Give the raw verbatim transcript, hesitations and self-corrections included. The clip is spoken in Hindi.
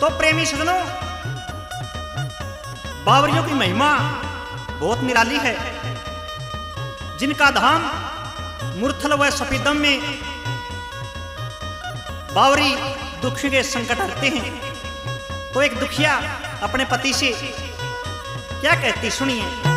तो प्रेमी सजनों, बावरियों की महिमा बहुत निराली है, जिनका धाम मूर्थल व सफेदम में बावरी दुखी के संकट हरते हैं। तो एक दुखिया अपने पति से क्या कहती सुनिए।